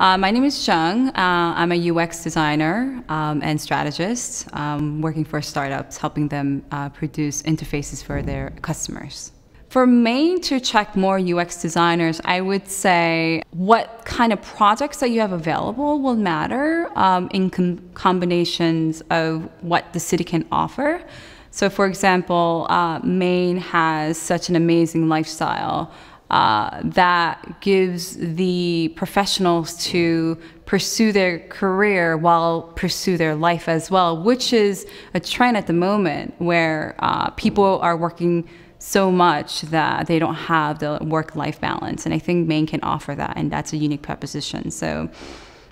My name is Chung. I'm a UX designer and strategist working for startups, helping them produce interfaces for their customers. For Maine to attract more UX designers, I would say what kind of projects that you have available will matter in combinations of what the city can offer. So for example, Maine has such an amazing lifestyle that gives the professionals to pursue their career while pursue their life as well, which is a trend at the moment where people are working so much that they don't have the work-life balance. And I think Maine can offer that, and that's a unique proposition. So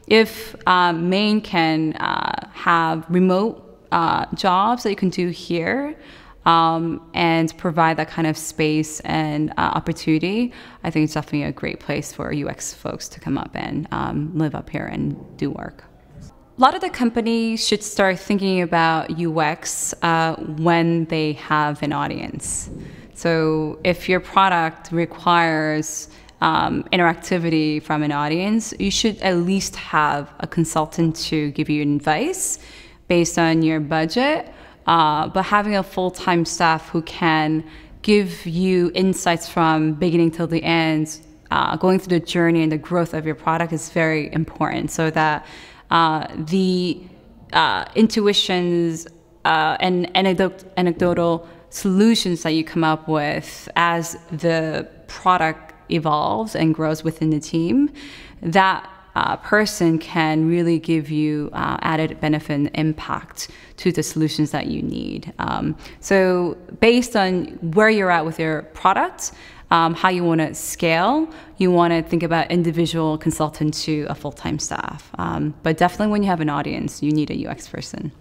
if Maine can have remote jobs that you can do here, and provide that kind of space and opportunity, I think it's definitely a great place for UX folks to come up and live up here and do work. A lot of the companies should start thinking about UX when they have an audience. So if your product requires interactivity from an audience, you should at least have a consultant to give you advice based on your budget. But having a full-time staff who can give you insights from beginning till the end, going through the journey and the growth of your product is very important, so that the intuitions and anecdotal solutions that you come up with as the product evolves and grows within the team, that person can really give you added benefit and impact to the solutions that you need. So based on where you're at with your product, how you want to scale, you want to think about individual consultant to a full-time staff. But definitely when you have an audience, you need a UX person.